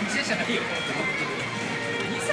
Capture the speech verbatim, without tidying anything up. うちじゃないよ。にさ